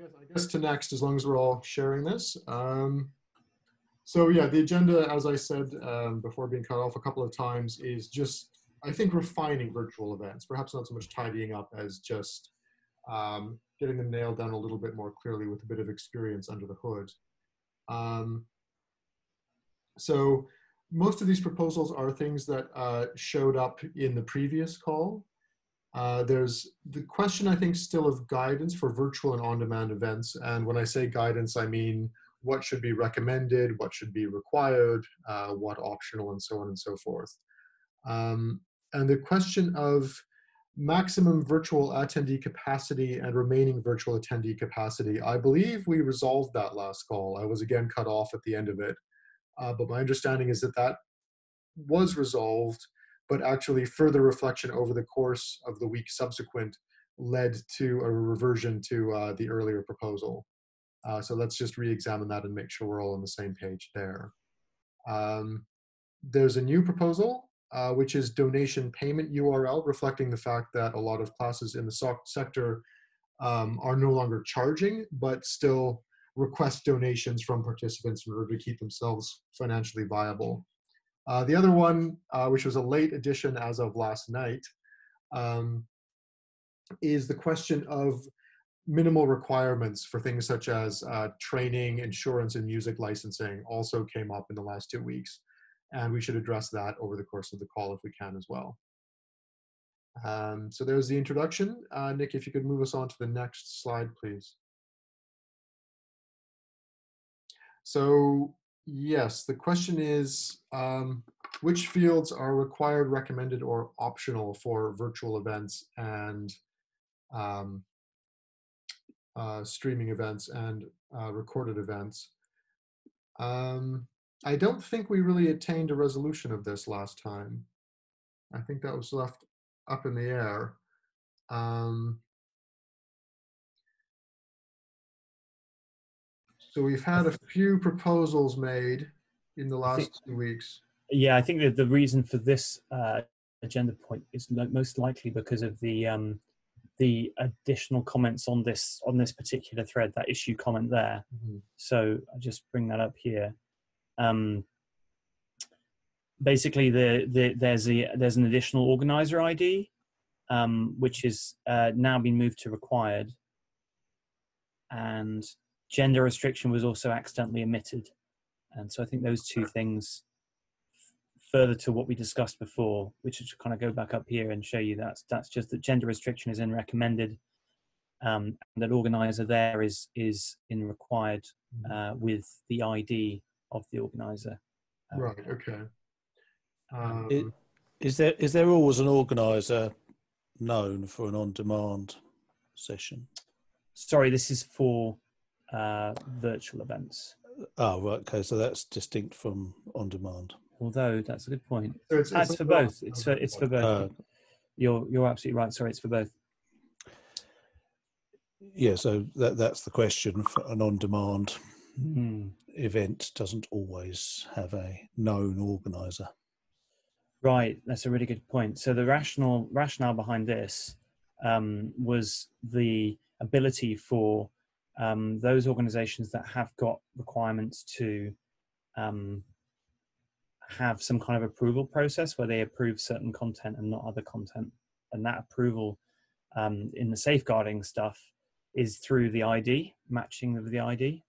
I guess to next, as long as we're all sharing this. So yeah, the agenda, as I said before being cut off a couple of times, is just, I think, refining virtual events, perhaps not so much tidying up as just getting them nailed down a little bit more clearly with a bit of experience under the hood. So most of these proposals are things that showed up in the previous call. There's the question, I think, still of guidance for virtual and on-demand events. And when I say guidance, I mean what should be recommended, what should be required, what optional, and so on and so forth. And the question of maximum virtual attendee capacity and remaining virtual attendee capacity, I believe we resolved that last call. I was again cut off at the end of it. But my understanding is that that was resolved, but actually further reflection over the course of the week subsequent led to a reversion to the earlier proposal. So let's just re-examine that and make sure we're all on the same page there. There's a new proposal, which is donation payment URL, reflecting the fact that a lot of classes in the SOC sector are no longer charging, but still request donations from participants in order to keep themselves financially viable. The other one, which was a late addition as of last night, is the question of minimal requirements for things such as training, insurance, and music licensing also came up in the last 2 weeks. And we should address that over the course of the call if we can as well. So there's the introduction. Nick, if you could move us on to the next slide, please. So yes, the question is, which fields are required, recommended, or optional for virtual events and streaming events and recorded events? I don't think we really attained a resolution of this last time. I think that was left up in the air. So we've had a few proposals made in the last 2 weeks. Yeah, I think that the reason for this agenda point is most likely because of the additional comments on this particular thread, that issue comment there. Mm-hmm. So I'll just bring that up here. Basically, there's an additional organizer ID, which is now been moved to required, and gender restriction was also accidentally omitted. And so I think those two things, further to what we discussed before, which is to kind of go back up here and show you that's just that gender restriction is in recommended, and that organizer there is in required with the ID of the organizer. Right, okay. Is there always an organizer known for an on-demand session? Sorry, this is for virtual events. Oh, right, okay, so that's distinct from on-demand. Although, that's a good point. So it's for both, it's for both. You're absolutely right, sorry, it's for both. Yeah, so that's the question for an on-demand event doesn't always have a known organizer. Right, that's a really good point. So the rationale behind this was the ability for those organizations that have got requirements to have some kind of approval process where they approve certain content and not other content. And that approval in the safeguarding stuff is through the ID, matching of the ID.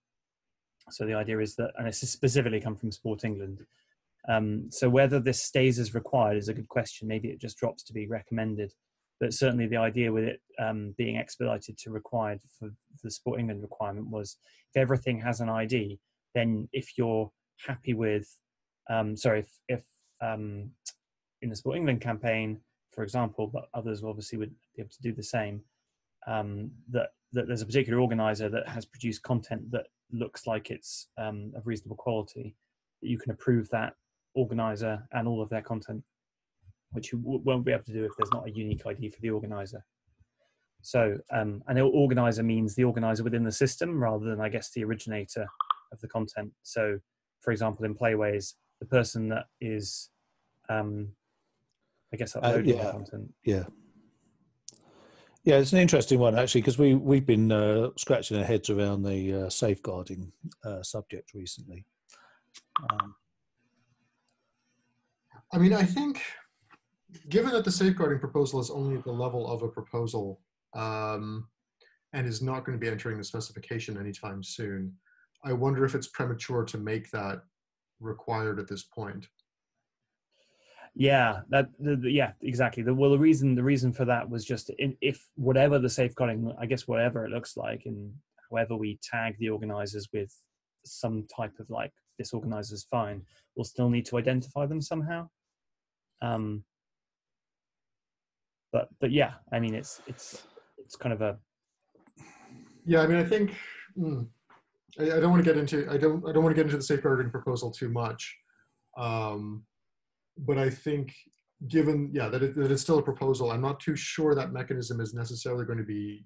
So the idea is that, and this is specifically come from Sport England. So whether this stays as required is a good question. Maybe it just drops to be recommended. But certainly the idea with it being expedited to required for the Sport England requirement was if everything has an ID, then if you're happy with, sorry, if in the Sport England campaign, for example, but others obviously would be able to do the same, that there's a particular organizer that has produced content that looks like it's of reasonable quality, that you can approve that organizer and all of their content, which you won't be able to do if there's not a unique ID for the organizer. So an organizer means the organizer within the system rather than, I guess, the originator of the content. So for example, in Playwaze, the person that is, I guess, uploading the content. Yeah. Yeah, it's an interesting one, actually, because we've been scratching our heads around the safeguarding subject recently. I mean, I think, given that the safeguarding proposal is only at the level of a proposal and is not going to be entering the specification anytime soon, I wonder if it's premature to make that required at this point. Yeah, yeah, exactly. Well, the reason for that was just if whatever the safeguarding, I guess whatever it looks like, and however we tag the organisers with some type of like this organiser's fine, we'll still need to identify them somehow. But yeah, I mean it's kind of a. Yeah, I mean, I think I don't want to get into I don't want to get into the safeguarding proposal too much. But I think, given that it's still a proposal, I'm not too sure that mechanism is necessarily going to be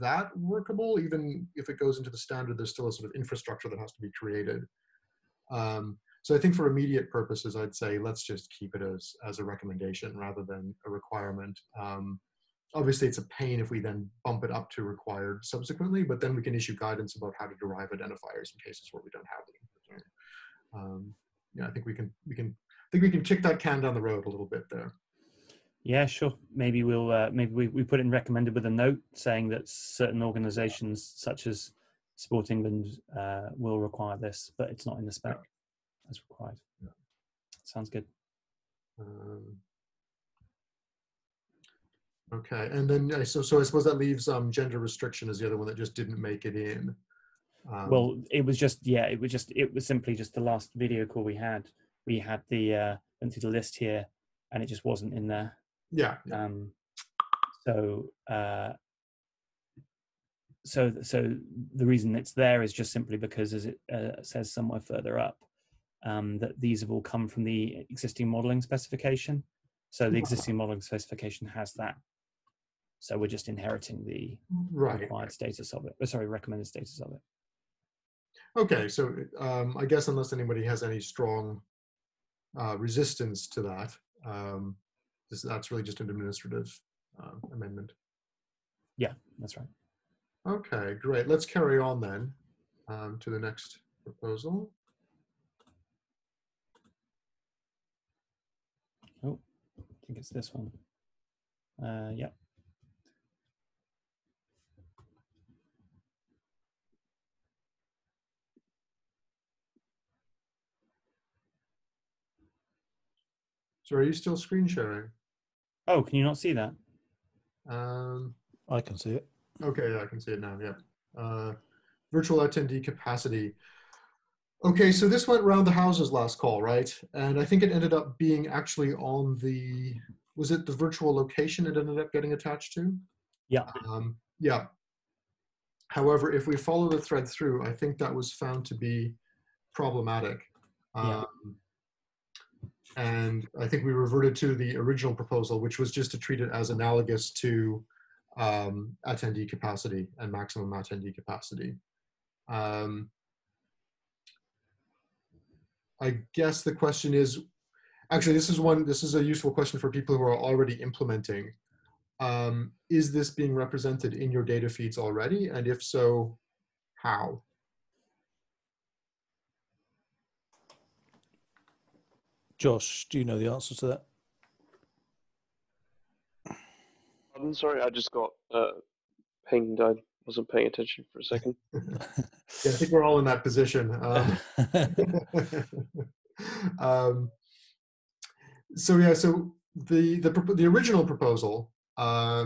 that workable. Even if it goes into the standard, there's still a sort of infrastructure that has to be created. So I think for immediate purposes, I'd say let's just keep it as a recommendation rather than a requirement. Obviously, it's a pain if we then bump it up to required subsequently, but then we can issue guidance about how to derive identifiers in cases where we don't have them. Yeah, I think we can kick that can down the road a little bit there. Yeah, sure. Maybe we'll maybe we put in recommended with a note saying that certain organisations such as Sport England will require this, but it's not in the spec as required. Yeah. Sounds good. Okay, and then so I suppose that leaves gender restriction as the other one that just didn't make it in. Well, it was just it was simply just the last video call we had. We had the went through the list here, and it just wasn't in there. Yeah. So the reason it's there is just simply because, as it says somewhere further up, that these have all come from the existing modelling specification. So the existing modelling specification has that. So we're just inheriting the required status of it. Sorry, recommended status of it. Okay. So I guess unless anybody has any strong resistance to that, that's really just an administrative amendment. Yeah, that's right. Okay, great. Let's carry on then to the next proposal. Oh, I think it's this one. Yeah. So are you still screen sharing? Oh, can you not see that? I can see it. Okay, yeah, I can see it now, yeah. Virtual attendee capacity. Okay, so this went round the houses last call, right? And I think it ended up being actually on the, was it the virtual location it ended up getting attached to? Yeah. Yeah. However, if we follow the thread through, I think that was found to be problematic. Yeah. And I think we reverted to the original proposal, which was just to treat it as analogous to attendee capacity and maximum attendee capacity. I guess the question is, actually, this is a useful question for people who are already implementing. Is this being represented in your data feeds already? And if so, how? Josh, do you know the answer to that? I'm sorry, I just got pinged. I wasn't paying attention for a second. Yeah, I think we're all in that position. So yeah, so the original proposal 2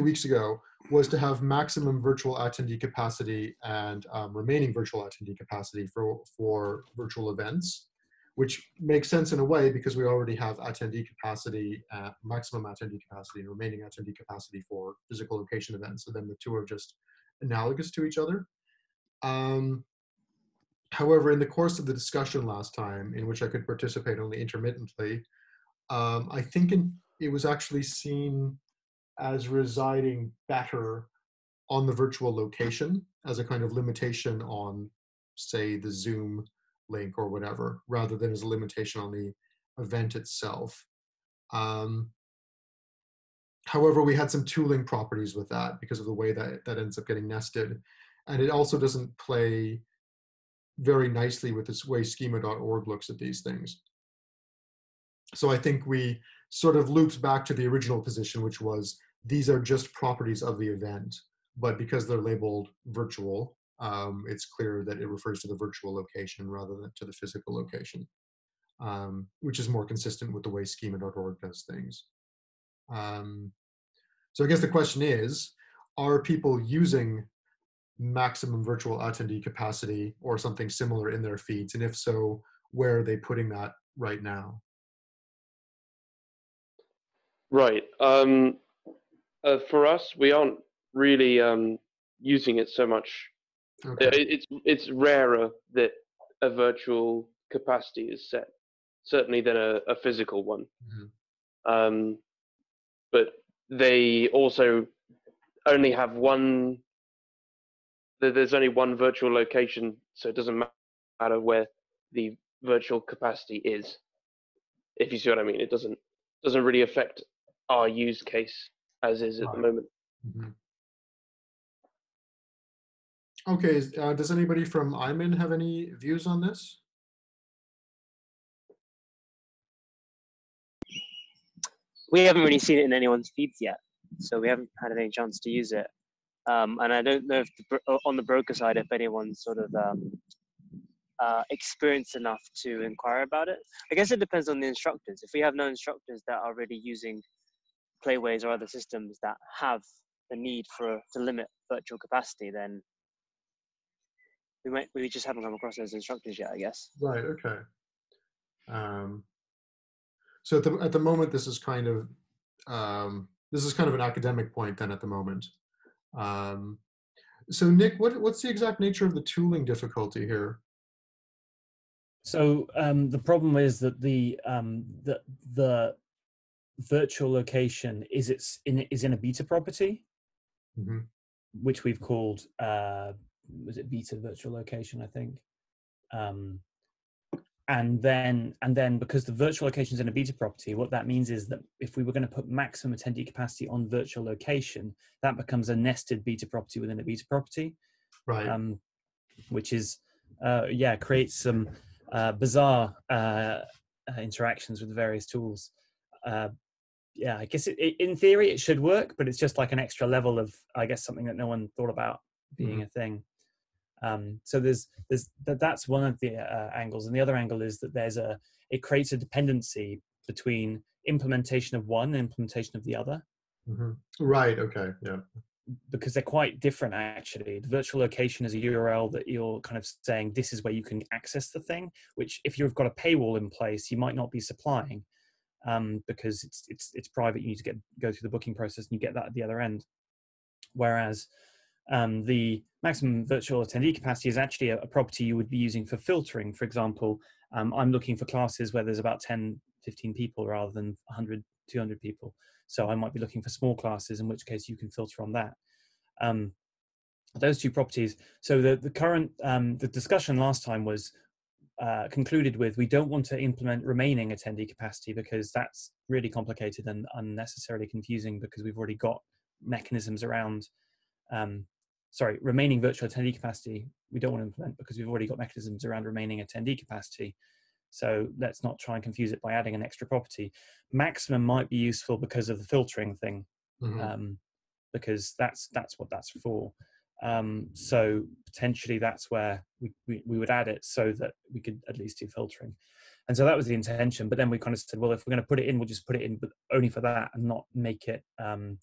weeks ago was to have maximum virtual attendee capacity and remaining virtual attendee capacity for virtual events, which makes sense in a way because we already have attendee capacity, maximum attendee capacity, and remaining attendee capacity for physical location events. So then the two are just analogous to each other. However, in the course of the discussion last time, in which I could participate only intermittently, I think it was actually seen as residing better on the virtual location as a kind of limitation on, say, the Zoom link or whatever, rather than as a limitation on the event itself. However, we had some tooling properties with that because of the way that that ends up getting nested. And it also doesn't play very nicely with this way schema.org looks at these things. So I think we sort of loops back to the original position, which was these are just properties of the event, but because they're labeled virtual, it's clear that it refers to the virtual location rather than to the physical location, which is more consistent with the way schema.org does things. So I guess the question is, are people using maximum virtual attendee capacity or something similar in their feeds? And if so, where are they putting that right now? Right. For us, we aren't really using it so much. Okay. It's rarer that a virtual capacity is set, certainly than a physical one. Mm-hmm. But they also only have one. There's only one virtual location, so it doesn't matter where the virtual capacity is. If you see what I mean, it doesn't really affect our use case as is at the moment. Mm-hmm. Okay, does anybody from IMIN have any views on this? We haven't really seen it in anyone's feeds yet, so we haven't had any chance to use it. And I don't know if on the broker side, if anyone's sort of experienced enough to inquire about it. I guess it depends on the instructors. If we have no instructors that are really using Playwaze or other systems that have the need to limit virtual capacity, then we just haven't come across those instructors yet, I guess. Right. Okay. So at the moment, this is kind of an academic point then at the moment. So Nick, what's the exact nature of the tooling difficulty here? So the problem is that the virtual location is in a beta property, mm-hmm. which we've called was it beta virtual location, I think. And then because the virtual location is in a beta property, what that means is that if we were going to put maximum attendee capacity on virtual location, that becomes a nested beta property within a beta property, right? Which is yeah, creates some bizarre interactions with various tools. Yeah, I guess it, in theory it should work, but it's just like an extra level of, I guess, something that no one thought about being mm-hmm. a thing. So that's one of the angles, and the other angle is that it creates a dependency between implementation of one and implementation of the other. Mm-hmm. Right. Okay. Yeah. Because they're quite different actually. The virtual location is a URL that you're kind of saying this is where you can access the thing, which if you've got a paywall in place, you might not be supplying because it's private. You need to go through the booking process and you get that at the other end. Whereas the maximum virtual attendee capacity is actually a property you would be using for filtering. For example, I'm looking for classes where there's about 10, 15 people rather than 100, 200 people. So I might be looking for small classes, in which case you can filter on that. Those two properties. So the current, the discussion last time was concluded with, we don't want to implement remaining attendee capacity because that's really complicated and unnecessarily confusing because we've already got mechanisms around remaining virtual attendee capacity. We don't want to implement because we've already got mechanisms around remaining attendee capacity. So let's not try and confuse it by adding an extra property. Maximum might be useful because of the filtering thing, mm-hmm. Because that's what that's for. So potentially that's where we would add it so that we could at least do filtering. And so that was the intention. But then we kind of said, well, if we're going to put it in, we'll just put it in, but only for that and not make it kind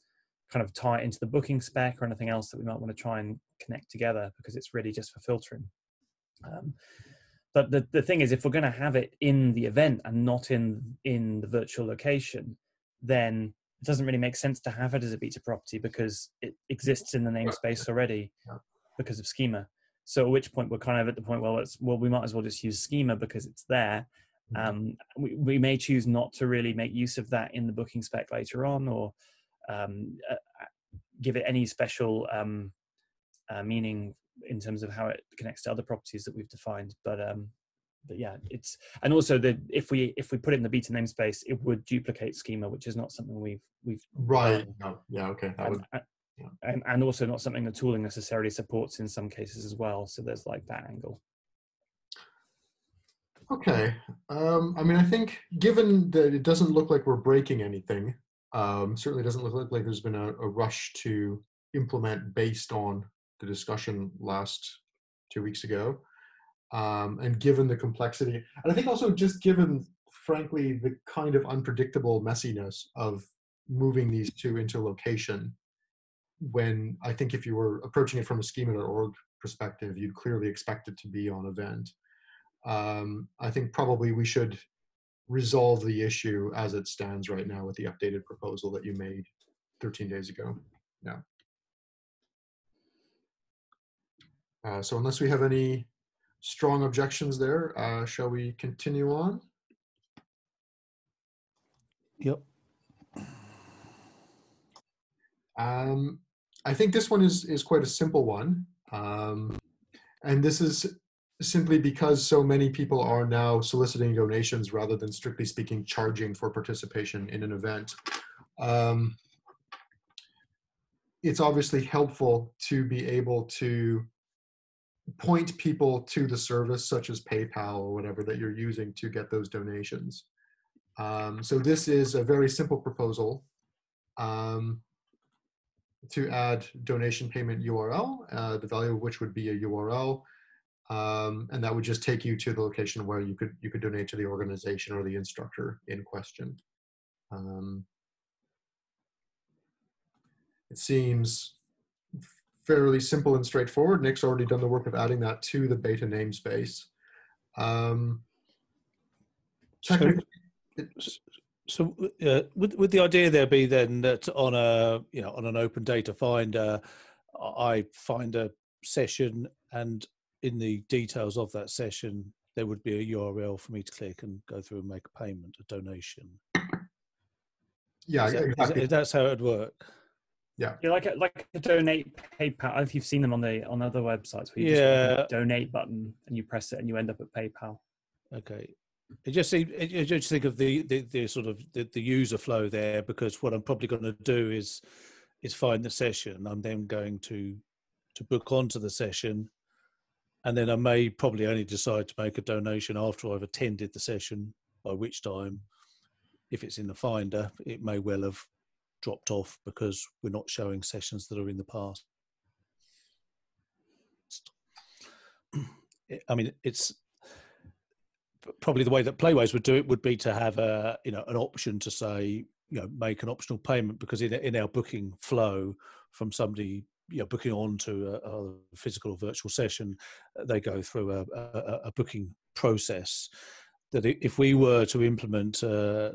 of tie it into the booking spec or anything else that we might want to try and connect together because it's really just for filtering. But the thing is, if we're going to have it in the event and not in the virtual location, then it doesn't really make sense to have it as a beta property because it exists in the namespace already because of schema. So at which point we're kind of at the point, well, we might as well just use schema because it's there. We may choose not to really make use of that in the booking spec later on, or give it any special meaning in terms of how it connects to other properties that we've defined. But But yeah, it's, and also that if we put it in the beta namespace, it would duplicate schema, which is not something we've right. No. Yeah. Okay. That would, yeah. And also not something the tooling necessarily supports in some cases as well. So there's like that angle. Okay. I mean, I think given that it doesn't look like we're breaking anything, certainly doesn't look like there's been a rush to implement based on the discussion last 2 weeks ago. And given the complexity, and I think also just given, frankly, the kind of unpredictable messiness of moving these two into location, when I think if you were approaching it from a schema.org perspective, you'd clearly expect it to be on event. I think probably we should resolve the issue as it stands right now with the updated proposal that you made 13 days ago. Yeah. So unless we have any strong objections there, shall we continue on? Yep. I think this one is quite a simple one. And this is simply because so many people are now soliciting donations rather than, strictly speaking, charging for participation in an event. It's obviously helpful to be able to point people to the service such as PayPal or whatever that you're using to get those donations. So this is a very simple proposal to add donation payment URL, the value of which would be a URL, and that would just take you to the location where you could donate to the organization or the instructor in question. It seems fairly simple and straightforward. Nick's already done the work of adding that to the beta namespace. So would the idea there be then that on a, you know, on an open data finder, I find a session, and in the details of that session, there would be a URL for me to click and go through and make a payment, a donation? Yeah, exactly. That's how it would work. Yeah, yeah, like a donate PayPal. If you've seen them on the other websites where you just donate button and you press it and you end up at PayPal. Okay, I just think of the sort of the user flow there, because what I'm probably going to do is find the session. I'm then going to book onto the session, and then I may probably only decide to make a donation after I've attended the session. By which time, if it's in the Finder, it may well have dropped off because we're not showing sessions that are in the past. I mean, it's probably the way that Playwaze would do it would be to have a, you know, an option to say, you know, make an optional payment, because in our booking flow from somebody, you know, booking on to a physical or virtual session, they go through a booking process. That if we were to implement a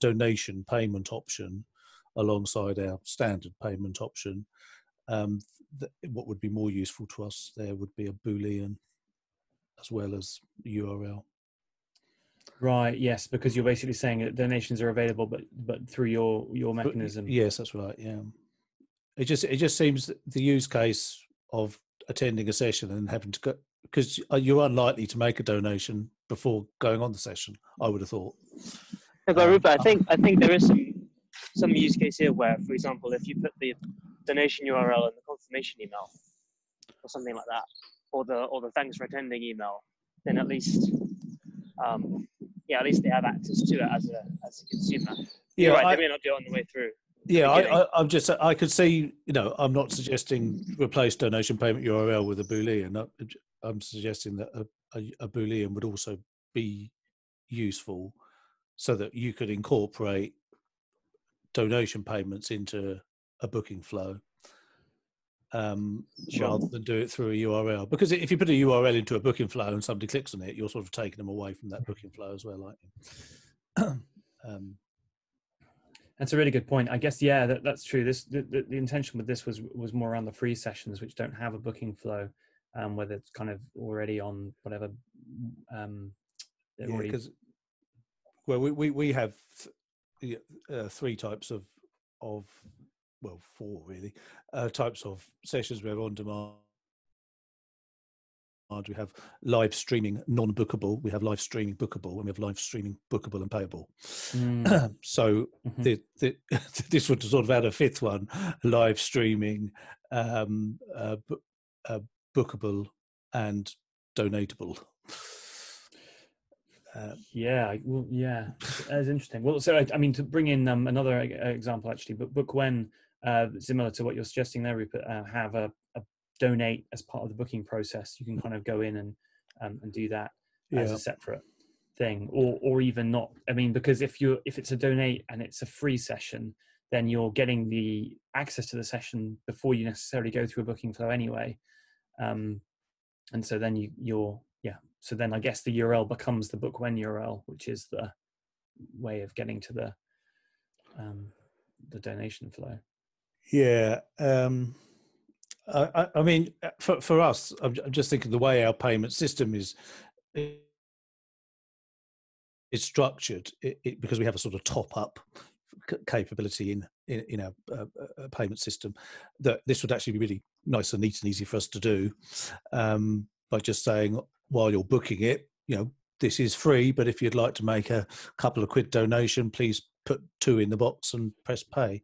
donation payment option alongside our standard payment option, what would be more useful to us there would be a Boolean as well as URL. Right. Yes, because you're basically saying that donations are available, but through your mechanism. Yes, that's right. Yeah. It just seems that the use case of attending a session and having to go, because you're unlikely to make a donation before going on the session, I would have thought. No, but Rupert, I think there is some use case here where, for example, if you put the donation URL in the confirmation email or something like that, or the thanks for attending email, then at least at least they have access to it as a consumer. Yeah, you're right. They may not do it on the way through. Yeah, I could see, you know, I'm not suggesting replace donation payment URL with a Boolean. I'm suggesting that a Boolean would also be useful, so that you could incorporate donation payments into a booking flow, sure, rather than do it through a URL. Because if you put a URL into a booking flow and somebody clicks on it, you're sort of taking them away from that booking flow as well, aren't you? That's a really good point. I guess, yeah, that's true. The intention with this was more around the free sessions, which don't have a booking flow, whether it's kind of already on whatever. Because we have three types of well, four really types of sessions. We have on demand, We have live streaming non-bookable, we have live streaming bookable, and we have live streaming bookable and payable. So this would sort of add a fifth one, live streaming bookable and donatable. Yeah, that's interesting. Well, so I mean, to bring in another example, actually, but Bookwen, similar to what you're suggesting there, Rupert, have a donate as part of the booking process. You can kind of go in and do that as a separate thing, or even not. I mean, because if it's a donate and it's a free session, then you're getting the access to the session before you necessarily go through a booking flow anyway, and so then you're So then I guess the URL becomes the Bookwen URL, which is the way of getting to the donation flow. Yeah. I mean, for us, I'm just thinking the way our payment system is structured, because we have a sort of top-up capability in our payment system, that this would actually be really nice and neat and easy for us to do by just saying, while you're booking it, you know, this is free, but if you'd like to make a couple of quid donation, please put 2 in the box and press pay.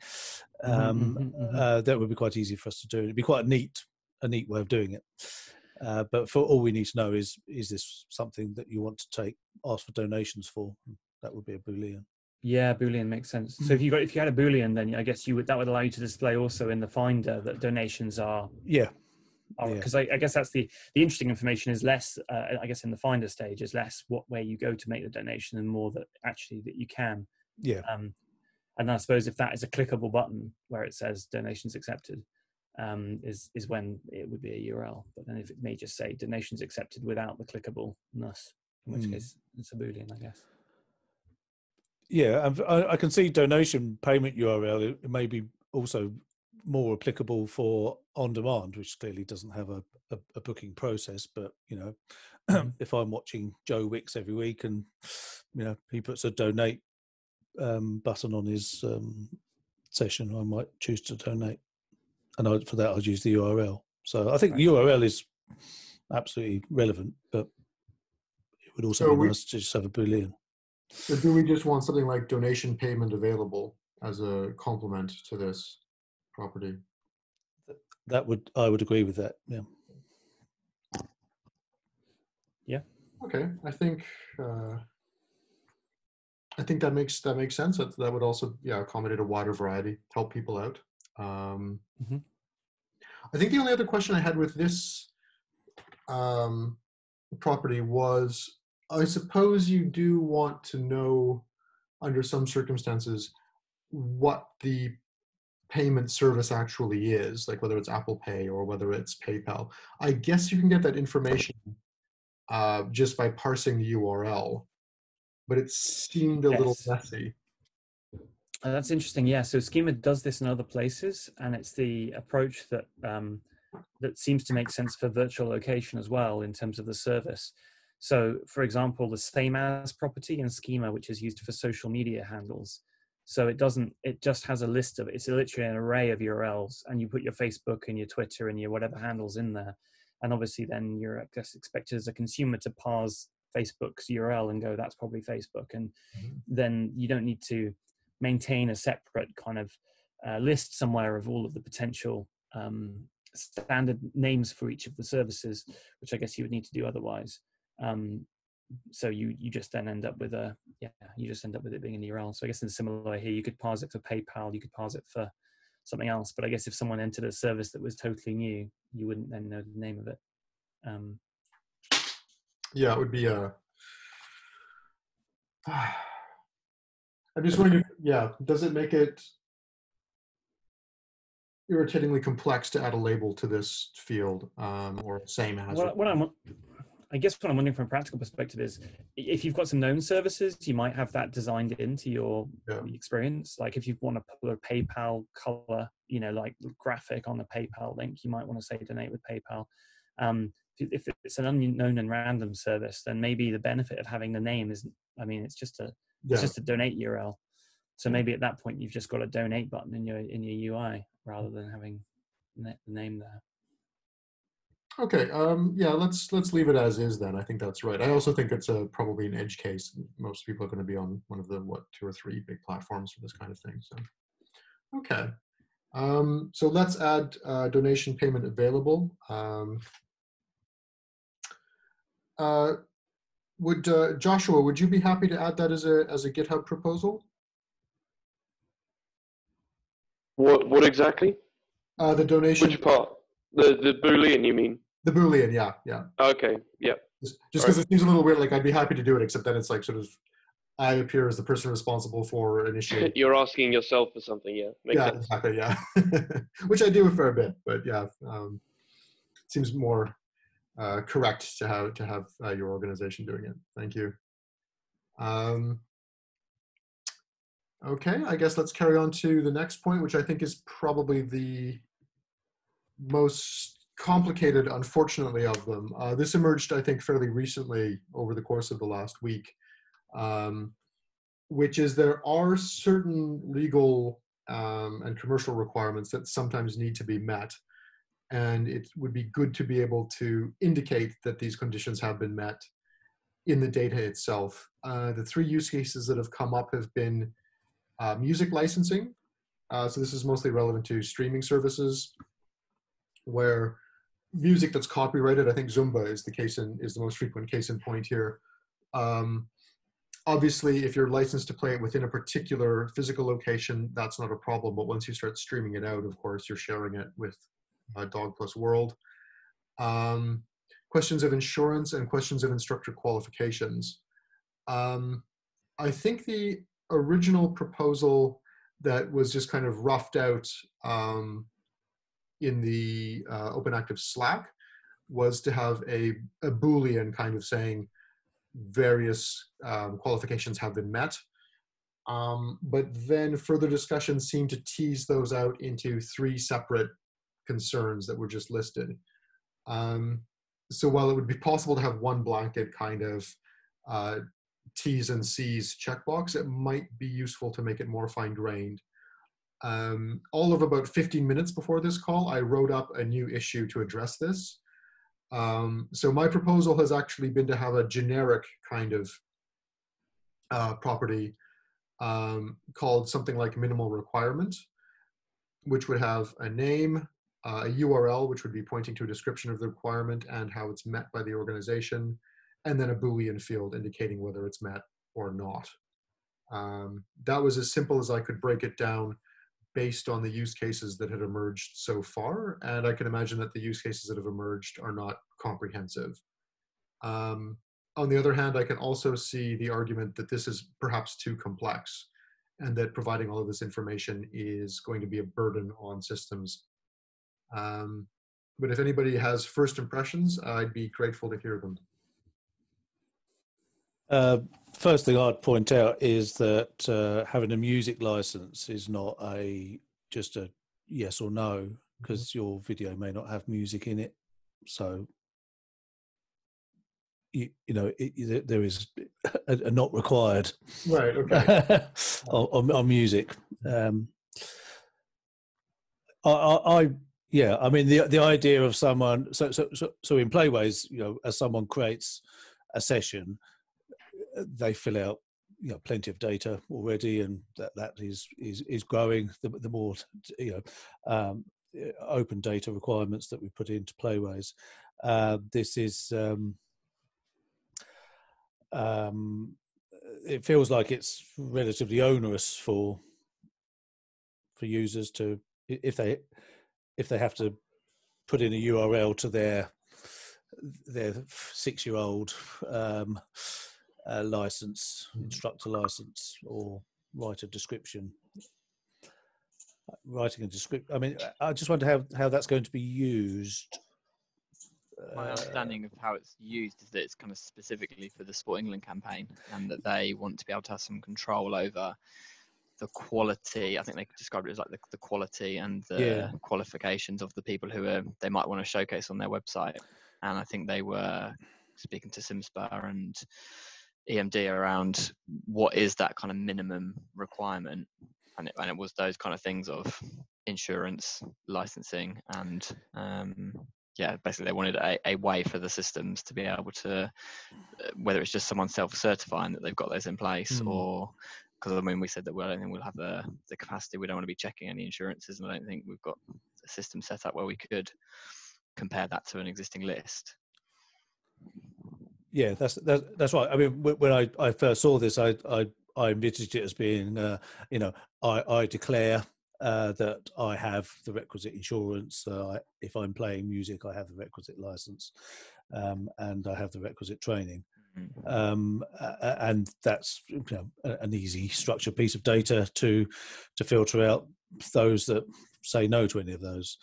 That would be quite easy for us to do. It'd be quite a neat way of doing it. But for all we need to know is this something that you want to take, ask for donations for? That would be a Boolean. Yeah, Boolean makes sense. So if you had a Boolean, then I guess that would allow you to display also in the Finder that donations are. Yeah. Because I guess that's the interesting information is less, I guess in the Finder stage is less where you go to make the donation and more that actually that you can. Yeah. And I suppose if that is a clickable button where it says donations accepted, is when it would be a URL. But then if it may just say donations accepted without the clickableness, in which case it's a Boolean, I guess. Yeah, I can see donation payment URL. It may be also more applicable for on demand, which clearly doesn't have a booking process, but if I'm watching Joe Wicks every week and he puts a donate button on his session, I might choose to donate, and for that I'd use the URL. So I think the URL is absolutely relevant, but it would also be nice to just have a Boolean. So do we just want something like donation payment available as a complement to this property? I would agree with that. Yeah. Okay. I think that makes sense. That would also accommodate a wider variety, help people out. I think the only other question I had with this property was, I suppose you do want to know under some circumstances what the payment service actually is, like whether it's Apple Pay or whether it's PayPal. I guess you can get that information just by parsing the URL, but it seemed a little messy. That's interesting. Yeah, so Schema does this in other places, and it's the approach that that seems to make sense for virtual location as well in terms of the service. So, for example, the same as property in Schema, which is used for social media handles. So it just has a list of, it's literally an array of URLs, and you put your Facebook and your Twitter and your whatever handles in there. And obviously then you're expected as a consumer to parse Facebook's URL and go, that's probably Facebook. And then you don't need to maintain a separate kind of list somewhere of all of the potential standard names for each of the services, which I guess you would need to do otherwise. So you just then end up with it being in the URL. So I guess in a similar way here, you could parse it for PayPal, you could parse it for something else. But I guess if someone entered a service that was totally new, you wouldn't then know the name of it. It would be I'm just wondering, does it make it irritatingly complex to add a label to this field, or same as? I guess what I'm wondering from a practical perspective is, if you've got some known services, you might have that designed into your experience. Like if you want to put a PayPal color, like graphic on the PayPal link, you might want to say donate with PayPal. If it's an unknown and random service, then maybe the benefit of having the name isn't, it's just a donate URL. So maybe at that point, you've just got a donate button in your UI rather than having the name there. Okay, yeah, let's leave it as is then. I think that's right. I also think it's probably an edge case. Most people are going to be on one of the, what, 2 or 3 big platforms for this kind of thing. So, okay. So let's add donation payment available. Joshua, would you be happy to add that as a GitHub proposal? What exactly? The donation. Which part? The Boolean, you mean? The Boolean, yeah, yeah. Okay, yeah. Just because it seems a little weird, like I'd be happy to do it, except then it's like sort of, I appear as the person responsible for initiating. You're asking yourself for something, yeah. Makes sense. Exactly, yeah. Which I do a fair bit, but yeah, seems more correct to have your organization doing it. Thank you. Okay, I guess let's carry on to the next point, which I think is probably the most complicated, unfortunately, of them. This emerged, I think, fairly recently over the course of the last week, which is there are certain legal and commercial requirements that sometimes need to be met. And it would be good to be able to indicate that these conditions have been met in the data itself. The 3 use cases that have come up have been music licensing. So this is mostly relevant to streaming services, where music that's copyrighted, I think Zumba is the case is the most frequent case in point here. Obviously, if you're licensed to play it within a particular physical location, that's not a problem. But once you start streaming it out, of course, you're sharing it with Dog Plus World. Questions of insurance and questions of instructor qualifications. I think the original proposal that was just kind of roughed out in the OpenActive Slack was to have a Boolean kind of saying various qualifications have been met. But then further discussion seemed to tease those out into 3 separate concerns that were just listed. So while it would be possible to have one blanket kind of T's and C's checkbox, it might be useful to make it more fine-grained. All of about 15 minutes before this call, I wrote up a new issue to address this. So my proposal has actually been to have a generic kind of property called something like minimal requirement, which would have a name, a URL, which would be pointing to a description of the requirement and how it's met by the organization, and then a Boolean field indicating whether it's met or not. That was as simple as I could break it down based on the use cases that had emerged so far. And I can imagine that the use cases that have emerged are not comprehensive. On the other hand, I can also see the argument that this is perhaps too complex and that providing all of this information is going to be a burden on systems. But if anybody has first impressions, I'd be grateful to hear them. First thing I'd point out is that having a music license is not just a yes or no, because your video may not have music in it. So, there is a not required. Right, okay. on music. The idea of someone, so in Playwaze, as someone creates a session, they fill out plenty of data already, and that is growing. The more open data requirements that we put into Playwaze, this is it feels like it's relatively onerous for users to if they have to put in a URL to their 6-year-old. License, instructor license, or write a description. Writing a description. I mean, I just wonder how that's going to be used. My understanding of how it's used is that it's kind of specifically for the Sport England campaign, and that they want to be able to have some control over the quality. I think they described it as like the quality and the qualifications of the people who they might want to showcase on their website. And I think they were speaking to Simspa and EMD around what is that kind of minimum requirement, and it was those kind of things of insurance, licensing, and yeah, basically they wanted a way for the systems to be able to, whether it's just someone self-certifying that they've got those in place, or because I mean we said that we don't think we'll have the capacity. We don't want to be checking any insurances, and I don't think we've got a system set up where we could compare that to an existing list. Yeah, that's right. I mean, when I first saw this, I envisaged it as being, I declare that I have the requisite insurance. If I'm playing music, I have the requisite license, and I have the requisite training. And that's an easy structured piece of data to filter out those that say no to any of those.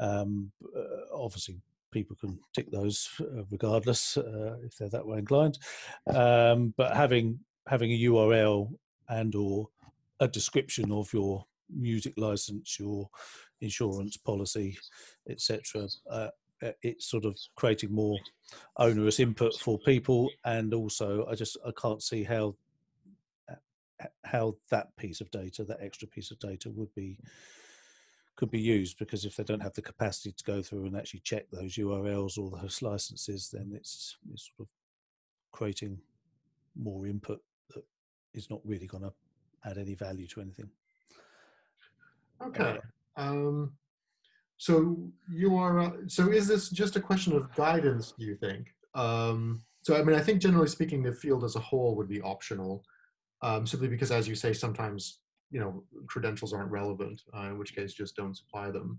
Obviously, people can tick those regardless if they're that way inclined. But having a URL and or a description of your music license, your insurance policy, etc., it's sort of creating more onerous input for people, and also I can't see how that piece of data, that extra piece of data, could be used, because if they don't have the capacity to go through and actually check those URLs or those licenses, then it's sort of creating more input that is not really going to add any value to anything. Okay. So you are. So is this just a question of guidance, do you think? So I mean, I think generally speaking, the field as a whole would be optional, simply because, as you say, sometimes credentials aren't relevant, in which case just don't supply them.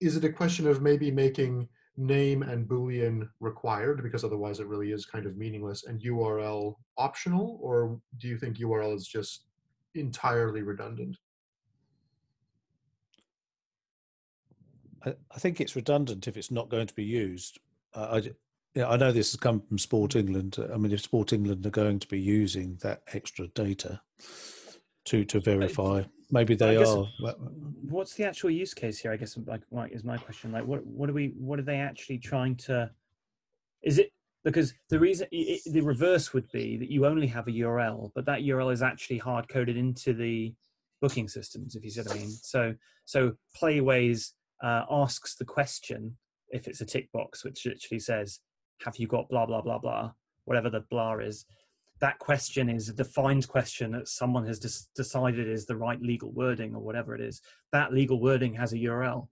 Is it a question of maybe making name and Boolean required, because otherwise it really is kind of meaningless, and URL optional, or do you think URL is just entirely redundant? I think it's redundant if it's not going to be used. I know this has come from Sport England. I mean, if Sport England are going to be using that extra data to verify, maybe they are. What's the actual use case here? I guess like is my question. Like, what are they actually trying to? Is it because the reason the reverse would be that you only have a URL, but that URL is actually hard coded into the booking systems, if you see what I mean. So Playwaze asks the question, if it's a tick box, which literally says, have you got blah, blah, blah, blah, whatever the blah is, that question is a defined question that someone has decided is the right legal wording or whatever it is. That legal wording has a URL.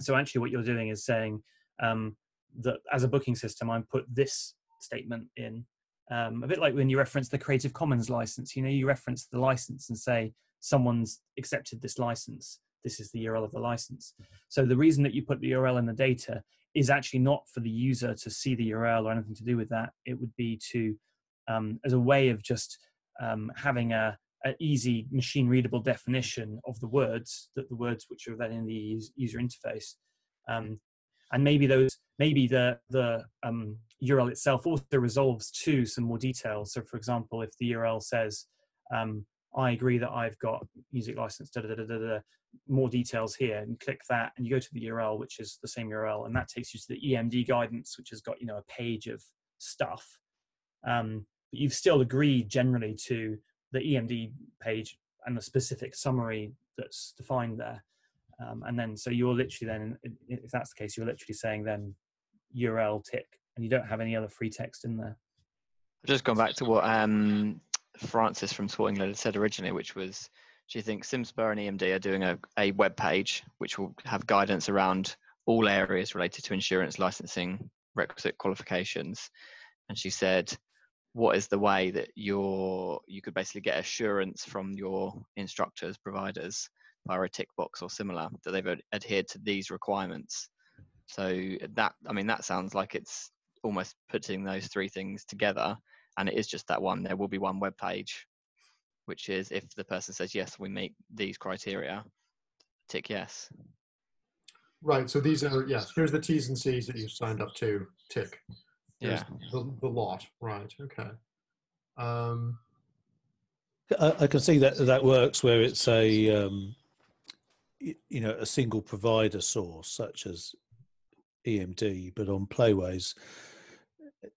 So actually what you're doing is saying that as a booking system, I put this statement in, a bit like when you reference the Creative Commons license, you reference the license and say, someone's accepted this license. This is the URL of the license. So the reason that you put the URL in the data is actually not for the user to see the URL or anything to do with that. It would be to, as a way of just having an easy machine readable definition of the words, which are then in the user interface. And maybe the URL itself also resolves to some more details. So for example, if the URL says, I agree that I've got music license, da, da, da, da, da, more details here, and click that and you go to the URL, which is the same URL, and that takes you to the EMD guidance, which has got a page of stuff, but you've still agreed generally to the EMD page and the specific summary that's defined there, and then so you're literally then, if that's the case, you're literally saying then URL tick, and you don't have any other free text in there. I've just gone back to what Francis from Sport England said originally, which was, do you think Simspa and EMD are doing a web page which will have guidance around all areas related to insurance, licensing, requisite qualifications? And she said, what is the way that you could basically get assurance from your instructors, providers, via a tick box or similar, that they've adhered to these requirements? So that, I mean, that sounds like it's almost putting those three things together. And it is just that one. There will be one web page, which is, if the person says, yes, we meet these criteria, tick yes. Right, so these are, yes, here's the T's and C's that you've signed up to, tick. Here's the lot, right, okay. I can see that works where it's a single provider source, such as EMD, but on Playwaze,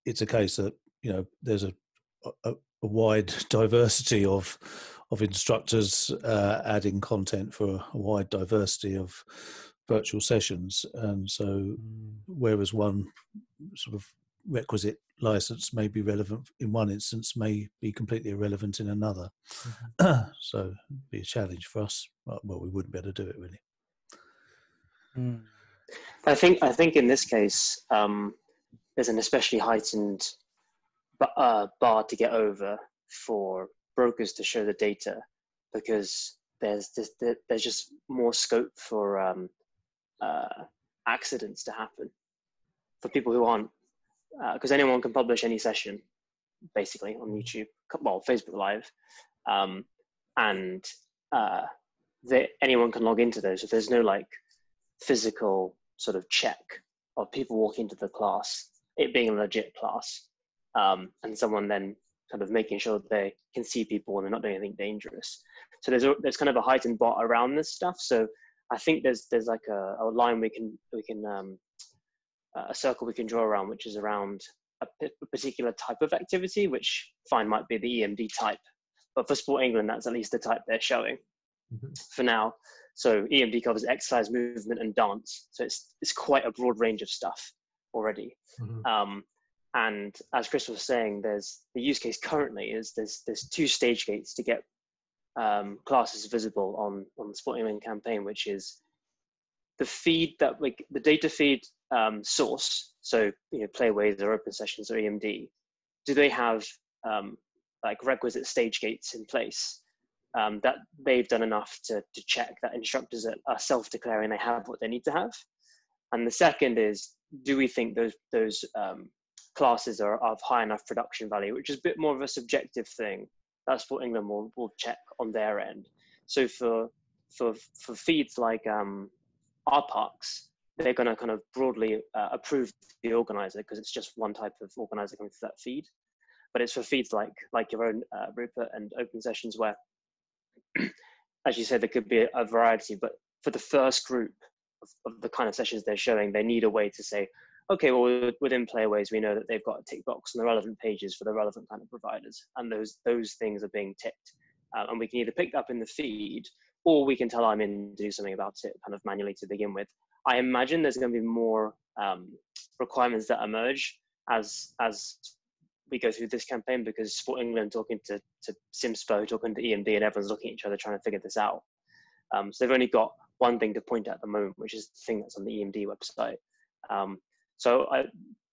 it's a case that, there's a wide diversity of instructors adding content for a wide diversity of virtual sessions. And so whereas one sort of requisite license may be relevant in one instance, may be completely irrelevant in another. Mm-hmm. So it'd be a challenge for us. Well, we wouldn't be able to do it really. Mm. I think in this case, there's an especially heightened bar to get over for brokers to show the data, because there's just more scope for accidents to happen for people who aren't, because anyone can publish any session basically on YouTube, well, Facebook Live, anyone can log into those. So there's no like physical sort of check of people walking into the class, it being a legit class, and someone then kind of making sure that they can see people and they're not doing anything dangerous. So there's kind of a heightened bar around this stuff. So I think there's like a line a circle we can draw around, which is around a particular type of activity, which fine might be the EMD type, but for Sport England, that's at least the type they're showing for now. So EMD covers exercise, movement, and dance. So it's quite a broad range of stuff already. Mm-hmm. And as Chris was saying, there's the use case currently is there's two stage gates to get classes visible on the Sport England campaign, which is the feed that the data feed source. So Playwaze or Open Sessions or EMD, do they have like requisite stage gates in place that they've done enough to check that instructors are self-declaring they have what they need to have? And the second is, do we think those classes are of high enough production value, which is a bit more of a subjective thing. That's what England will check on their end. So for feeds like our parks, they're going to kind of broadly approve the organizer, because it's just one type of organizer coming through that feed. But it's for feeds like your own, Rupert, and Open Sessions, where, as you said, there could be a variety. But for the first group of the kind of sessions they're showing, they need a way to say, okay, well, within Playwaze, we know that they've got a tick box on the relevant pages for the relevant kind of providers, and those things are being ticked. And we can either pick that up in the feed, or we can tell I'm in to do something about it kind of manually to begin with. I imagine there's going to be more requirements that emerge as we go through this campaign, because Sport England talking to Simspa, talking to EMD, and everyone's looking at each other trying to figure this out. So they've only got one thing to point at the moment, which is the thing that's on the EMD website. So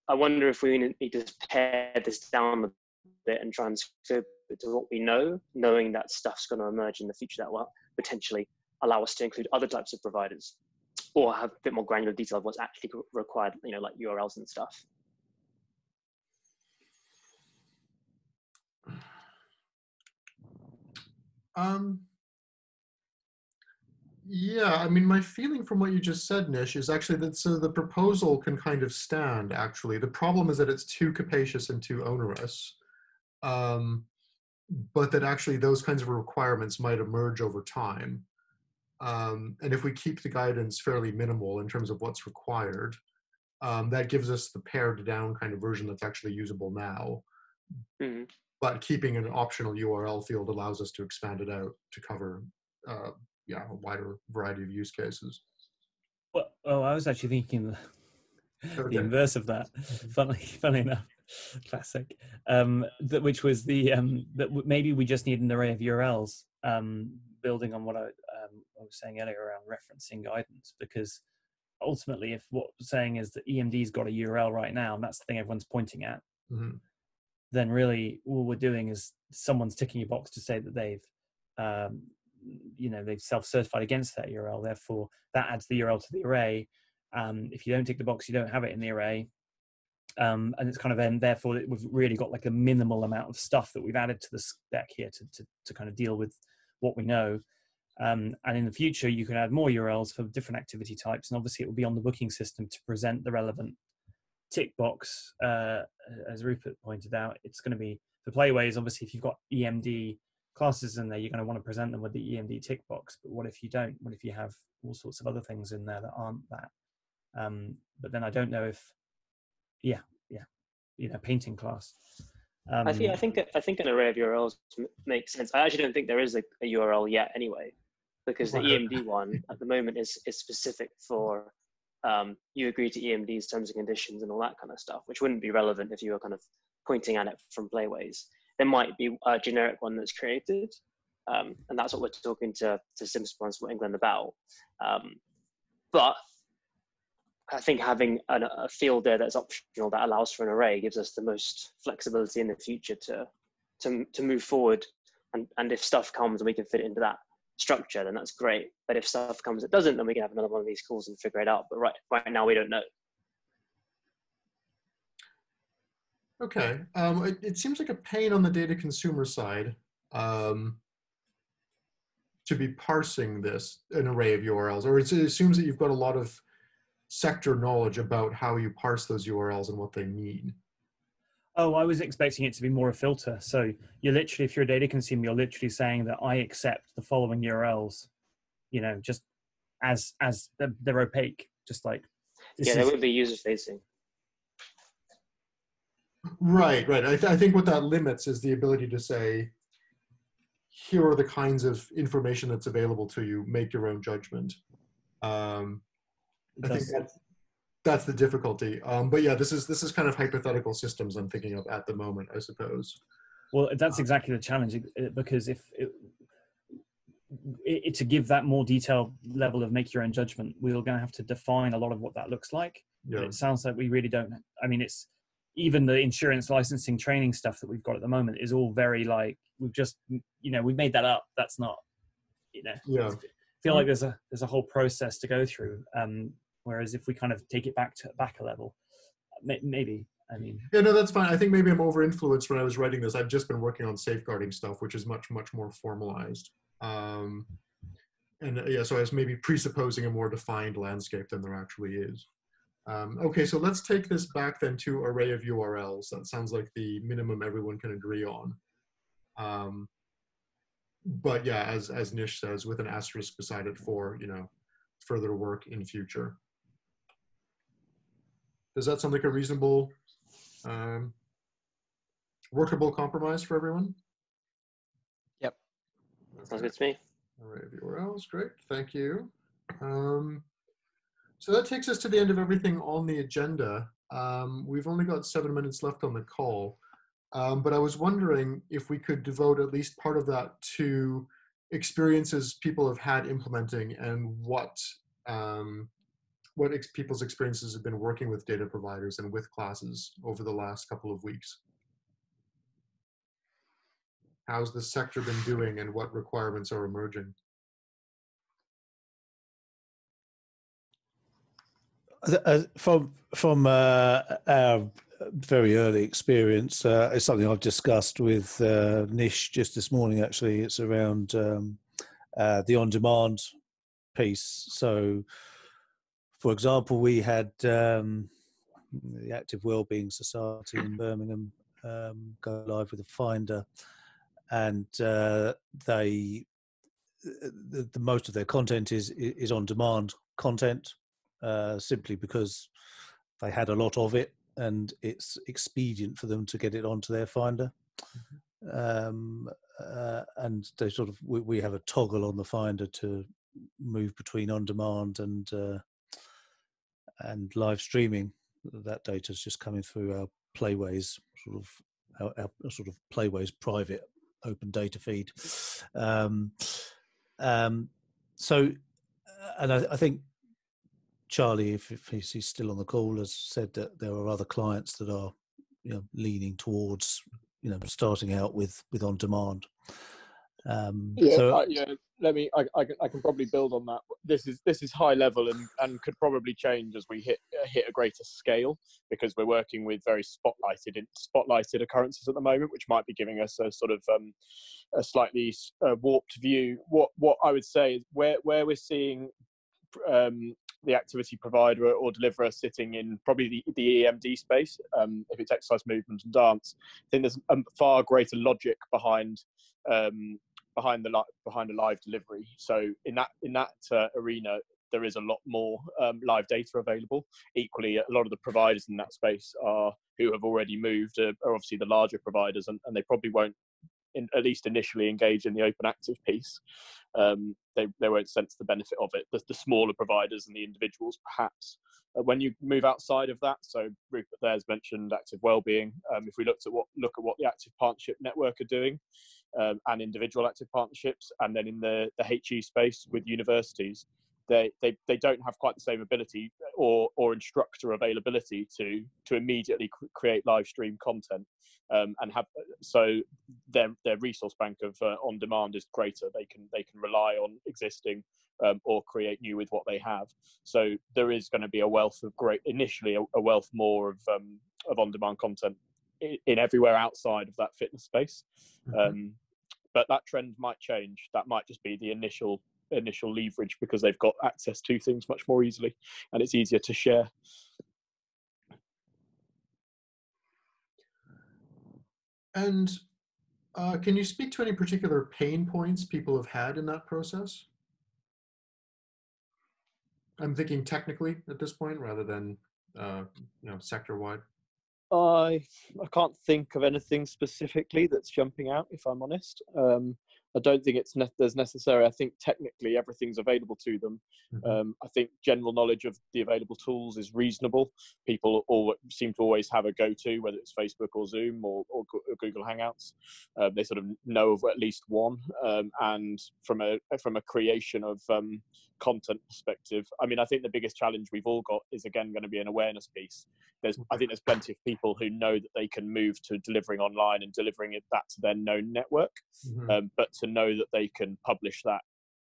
I wonder if we need to pare this down a bit and try and scope it to what we know, knowing that stuff's going to emerge in the future that will potentially allow us to include other types of providers, or have a bit more granular detail of what's actually required, like URLs and stuff. Yeah, I mean, my feeling from what you just said, Nish, is actually that so the proposal can kind of stand, actually. The problem is that it's too capacious and too onerous, but that actually those kinds of requirements might emerge over time. And if we keep the guidance fairly minimal in terms of what's required, that gives us the pared down kind of version that's actually usable now. Mm-hmm. But keeping an optional URL field allows us to expand it out to cover a wider variety of use cases. Well, I was actually thinking the inverse of that. Funnily enough, classic. Which was that maybe we just need an array of URLs, building on what I was saying earlier around referencing guidance. Because ultimately, if what we're saying is that EMD's got a URL right now, and that's the thing everyone's pointing at, mm-hmm. then really all we're doing is someone's ticking a box to say that they've they've self-certified against that URL, therefore that adds the URL to the array. If you don't tick the box, you don't have it in the array. And it's kind of then, therefore, we've really got like a minimal amount of stuff that we've added to the spec here to kind of deal with what we know. And in the future, you can add more URLs for different activity types. And obviously it will be on the booking system to present the relevant tick box. As Rupert pointed out, it's going to be the Playways. Obviously, if you've got EMD classes in there, you're going to want to present them with the EMD tick box. But what if you don't? What if you have all sorts of other things in there that aren't that? But then I don't know if, painting class. I think an array of URLs makes sense. I actually don't think there is a URL yet anyway. because the EMD one at the moment is specific for you agree to EMD's terms and conditions and all that kind of stuff, which wouldn't be relevant if you were kind of pointing at it from Playwaze. There might be a generic one that's created, and that's what we're talking to Simspa and Sport England about. But I think having a field there that's optional that allows for an array gives us the most flexibility in the future to move forward. And if stuff comes and we can fit it into that structure, then that's great. But if stuff comes that doesn't, then we can have another one of these calls and figure it out. But right now, we don't know. Okay. It seems like a pain on the data consumer side to be parsing this, an array of URLs, or it assumes that you've got a lot of sector knowledge about how you parse those URLs and what they mean. Oh, I was expecting it to be more a filter. So you're literally, if you're a data consumer, you're literally saying that I accept the following URLs, you know, just as they're opaque, just like. Yeah, they wouldn't be user facing. Right, right. I think what that limits is the ability to say, here are the kinds of information that's available to you, make your own judgment. I think that's the difficulty. But yeah, this is kind of hypothetical systems I'm thinking of at the moment, I suppose. Well, that's exactly the challenge, because if it to give that more detailed level of make your own judgment, we're going to have to define a lot of what that looks like. Yeah. It sounds like we really don't. I mean, it's even the insurance licensing training stuff that we've got at the moment is all very like, we've just, you know, we've made that up. That's not, you know. Yeah. Feel like there's a whole process to go through, whereas if we kind of take it back a level, maybe, I mean. Yeah, no, that's fine. I think maybe I'm over-influenced when I was writing this. I've just been working on safeguarding stuff, which is much, much more formalized. And yeah, so I was maybe presupposing a more defined landscape than there actually is. Okay, so let's take this back then to array of URLs. That sounds like the minimum everyone can agree on. But yeah, as Nish says, with an asterisk beside it for, you know, further work in future. Does that sound like a reasonable, workable compromise for everyone? Yep. Okay. Sounds good to me. All right, URLs, great, thank you. So that takes us to the end of everything on the agenda. We've only got 7 minutes left on the call. But I was wondering if we could devote at least part of that to experiences people have had implementing and what people's experiences have been working with data providers and with classes over the last couple of weeks. How's the sector been doing and what requirements are emerging? From very early experience. It's something I've discussed with Nish just this morning, actually. It's around the on-demand piece. So, for example, we had the Active Wellbeing Society in Birmingham go live with a Finder, and the most of their content is on-demand content, simply because they had a lot of it. And it's expedient for them to get it onto their Finder. Mm-hmm. And they sort of, we have a toggle on the Finder to move between on-demand and live streaming. That data is just coming through our Playwaze, sort of our sort of Playwaze private open data feed. So I think Charlie, if he's still on the call, has said that there are other clients that are, you know, leaning towards, you know, starting out with on demand. I can probably build on that. This is high level and could probably change as we hit a greater scale, because we're working with very spotlighted occurrences at the moment, which might be giving us a sort of a slightly warped view. What I would say is where we're seeing the activity provider or deliverer sitting in probably the EMD space, if it's exercise, movement and dance, then there's a far greater logic behind the live delivery. So in that arena, there is a lot more live data available. Equally, a lot of the providers in that space who have already moved are obviously the larger providers, and they probably won't at least initially, engage in the OpenActive piece, they won't sense the benefit of it. The smaller providers and the individuals, perhaps. When you move outside of that, so Rupert there's mentioned Active Wellbeing. If we look at what the Active Partnership Network are doing, and individual active partnerships, and then in the HE space with universities, they don't have quite the same ability or instructor availability to immediately create live stream content, and have, so their resource bank of on demand is greater. They can rely on existing, or create new with what they have. So there is going to be a wealth of initially a wealth more of on demand content in everywhere outside of that fitness space. But that trend might change. That might just be the initial leverage, because they've got access to things much more easily, and it's easier to share. And can you speak to any particular pain points people have had in that process? I'm thinking technically at this point, rather than sector-wide. I can't think of anything specifically that's jumping out, if I'm honest. I don't think it's necessary. I think technically everything's available to them. I think general knowledge of the available tools is reasonable. People all seem to always have a go-to, whether it's Facebook or Zoom or Google Hangouts. They sort of know of at least one. And from a creation of content perspective, I mean, I think the biggest challenge we've all got is again going to be an awareness piece. I think there's plenty of people who know that they can move to delivering online and delivering that to their known network, but to know that they can publish that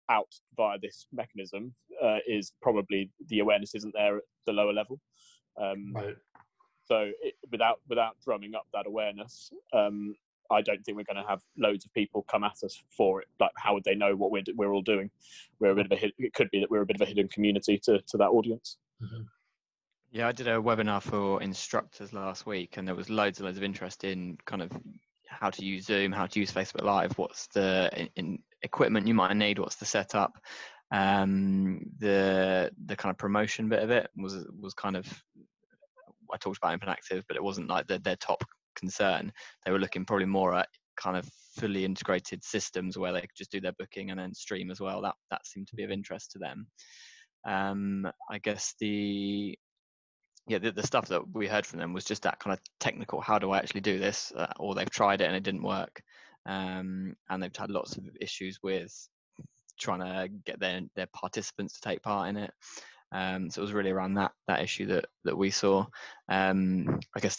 out via this mechanism is probably, the awareness isn't there at the lower level. Right. So without drumming up that awareness, I don't think we're going to have loads of people come at us for it. Like, how would they know what we're all doing? It could be that we're a bit of a hidden community to that audience. Yeah, I did a webinar for instructors last week, and there was loads and loads of interest in kind of how to use Zoom, how to use Facebook Live, what's the equipment you might need, what's the setup. The kind of promotion bit of it was kind of, I talked about OpenActive, but it wasn't like their top concern. They were looking probably more at kind of fully integrated systems where they could just do their booking and then stream as well. That seemed to be of interest to them. I guess the stuff that we heard from them was just that kind of technical, how do I actually do this? Or they've tried it and it didn't work. And they've had lots of issues with trying to get their participants to take part in it. So it was really around that issue that we saw. I guess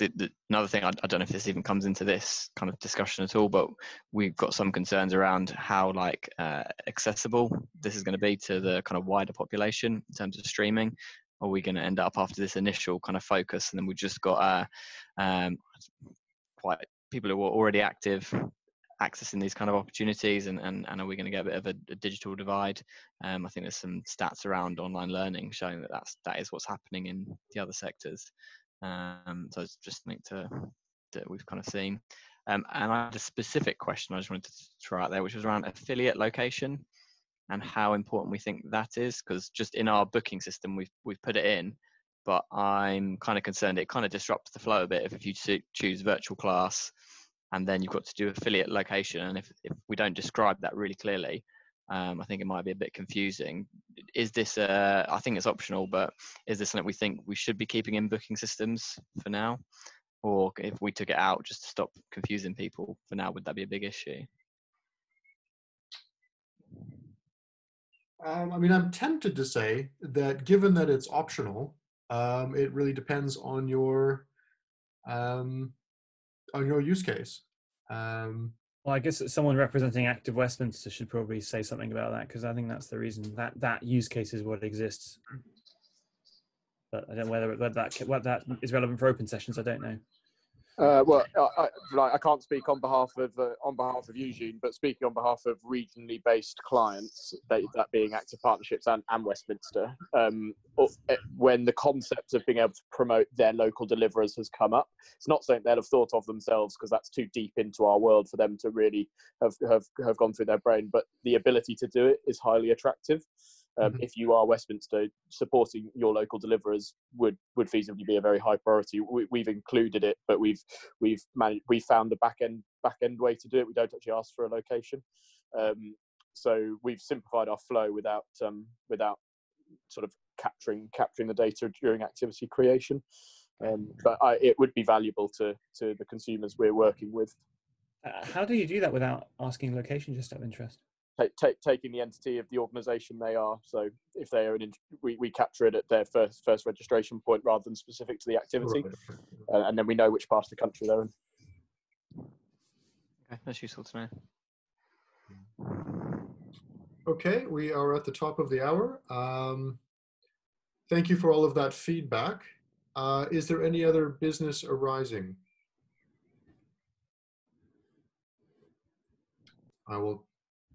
another thing, I don't know if this even comes into this kind of discussion at all, but we've got some concerns around how accessible this is going to be to the kind of wider population in terms of streaming. Are we going to end up after this initial kind of focus, and then we've just got quite people who are already active accessing these kind of opportunities, and are we going to get a bit of a digital divide? I think there's some stats around online learning showing that is what's happening in the other sectors. So it's just something that we've kind of seen. And I had a specific question I just wanted to throw out there, which was around affiliate location and how important we think that is, because just in our booking system, we've put it in, but I'm kind of concerned it kind of disrupts the flow a bit if you choose virtual class, and then you've got to do affiliate location. And if we don't describe that really clearly, I think it might be a bit confusing. Is this, I think it's optional, but is this something we think we should be keeping in booking systems for now? Or if we took it out just to stop confusing people for now, would that be a big issue? I mean, I'm tempted to say that given that it's optional, it really depends on your use case. Well, I guess someone representing Active Westminster should probably say something about that, because I think that's the reason that use case is what exists. But I don't know whether that is relevant for open sessions. I don't know. Well, I can't speak on behalf of Eugene, but speaking on behalf of regionally based clients, that being Active Partnerships and Westminster, when the concept of being able to promote their local deliverers has come up, it's not something they'll have thought of themselves, because that's too deep into our world for them to really have gone through their brain. But the ability to do it is highly attractive. if you are Westminster, supporting your local deliverers would feasibly be a very high priority. We've included it, but we've found the back end way to do it. We don't actually ask for a location, so we've simplified our flow without sort of capturing the data during activity creation. But it would be valuable to the consumers we're working with. How do you do that without asking location, just out of interest? Taking the entity of the organisation they are. So if they are we capture it at their first registration point rather than specific to the activity, and then we know which part of the country they're in. Okay, that's useful to know. Okay, we are at the top of the hour. Thank you for all of that feedback. Is there any other business arising? I will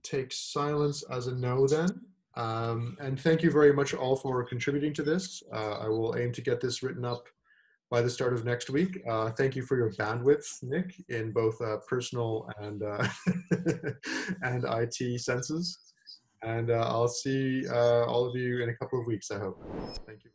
take silence as a no then. And thank you very much all for contributing to this. I will aim to get this written up by the start of next week. Thank you for your bandwidth, Nick, in both personal and, and IT senses. And I'll see all of you in a couple of weeks, I hope. Thank you.